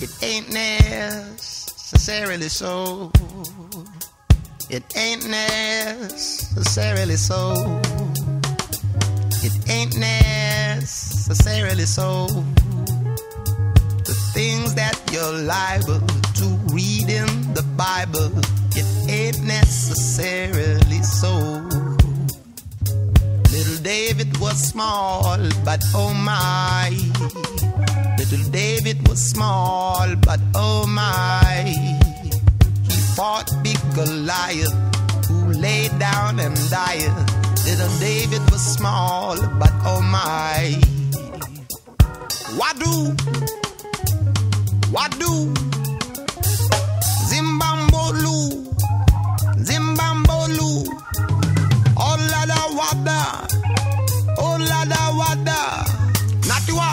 It ain't necessarily so. It ain't necessarily so. It ain't necessarily so. The things that you're liable to read in the Bible, it ain't necessarily so. Little David was small, but oh my. Little David was small, but oh my. He fought big Goliath, who laid down and died. Little David was small, but oh my. Wadu, wadu, Zimbambolu, Zimbambolu, Olada wada, Olada wada, Natiwa,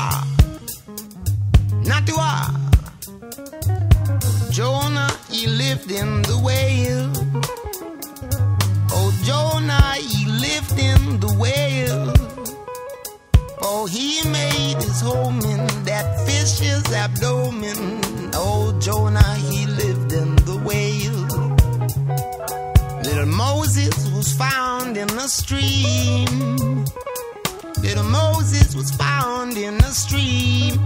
Natiwa. Jonah, he lived in the whale. Oh, Jonah, he lived in the whale. Oh, he made his home in that fish's abdomen. Oh, Jonah, he lived in the whale. Little Moses was found in a stream. Little Moses was found in a stream.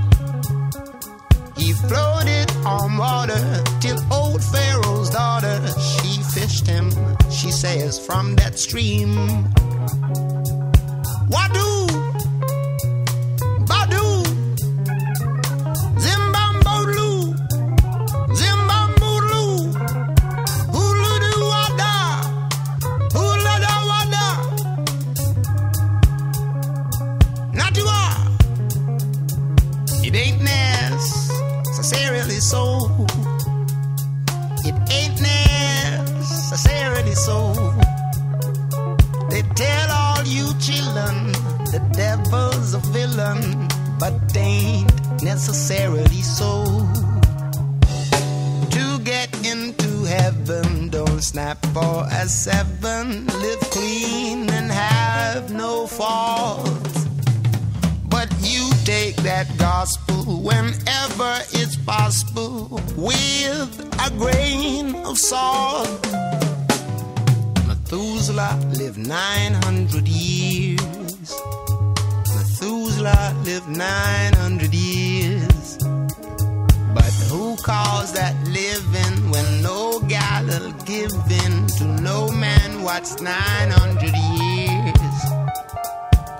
He floated on water till old Pharaoh's daughter, she fished him, she says, from that stream. Wadu, Badu, Zimbambolu, Zimbambolu, Huludu Wada, Hulada Wada, Natua. It ain't necessarily so. It ain't necessarily so. They tell all you children the devil's a villain, but they ain't necessarily so. To get into heaven, don't snap for a seven. Live clean and have no faults. But you take that gospel whenever it's possible, with a grain of salt. Methuselah lived 900 years. Methuselah lived 900 years. But who calls that living when no gal'll give in to no man what's 900 years?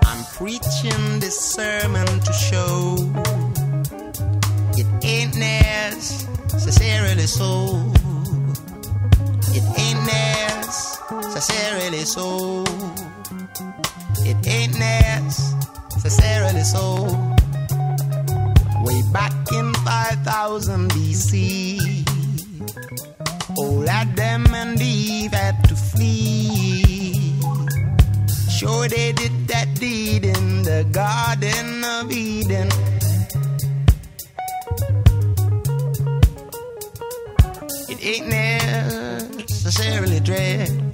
I'm preaching this sermon to show it ain't necessarily so. It ain't necessarily so. It ain't necessarily so. Way back in 5000 BC, old Adam and Eve had to flee. Sure they did that deed in the Garden of Eden. It ain't necessarily dread.